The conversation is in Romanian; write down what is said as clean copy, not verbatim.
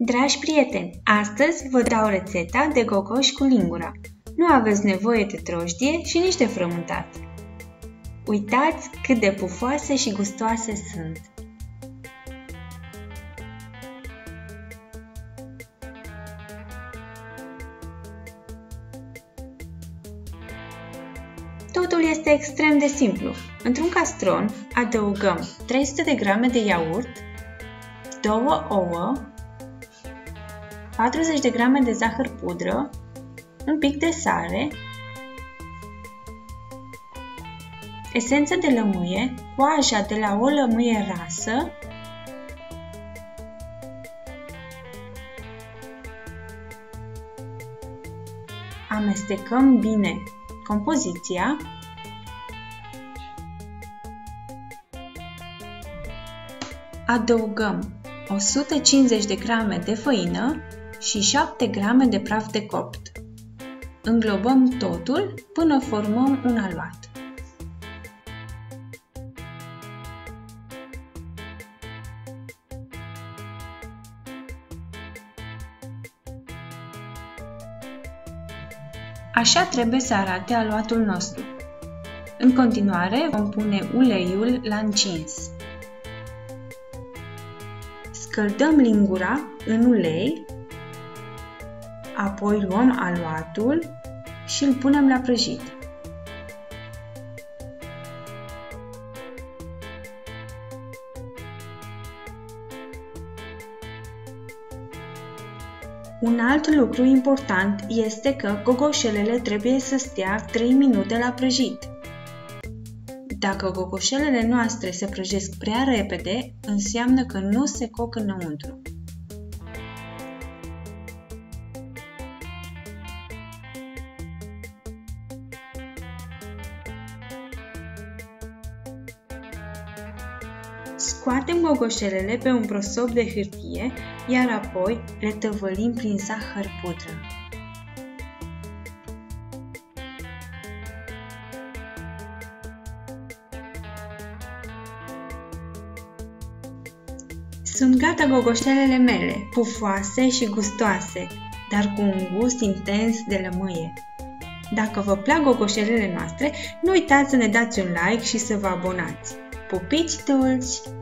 Dragi prieteni, astăzi vă dau rețeta de gogoși cu lingura. Nu aveți nevoie de trojdie și nici de frământat. Uitați cât de pufoase și gustoase sunt! Totul este extrem de simplu. Într-un castron adăugăm 300 de grame de iaurt, 2 ouă, 40 de grame de zahăr pudră, un pic de sare, esență de lămâie, coaja de la o lămâie rasă, amestecăm bine compoziția. Adăugăm 150 de grame de făină și 7 grame de praf de copt. Înglobăm totul până formăm un aluat. Așa trebuie să arate aluatul nostru. În continuare vom pune uleiul la încins. Scăldăm lingura în ulei, apoi luăm aluatul și îl punem la prăjit. Un alt lucru important este că gogoșelele trebuie să stea 3 minute la prăjit. Dacă gogoșelele noastre se prăjesc prea repede, înseamnă că nu se coc înăuntru. Scoatem gogoșelele pe un prosop de hârtie, iar apoi le tăvălim prin zahăr pudră. Sunt gata gogoșelele mele, pufoase și gustoase, dar cu un gust intens de lămâie. Dacă vă plac gogoșelele noastre, nu uitați să ne dați un like și să vă abonați. Pupici dulci!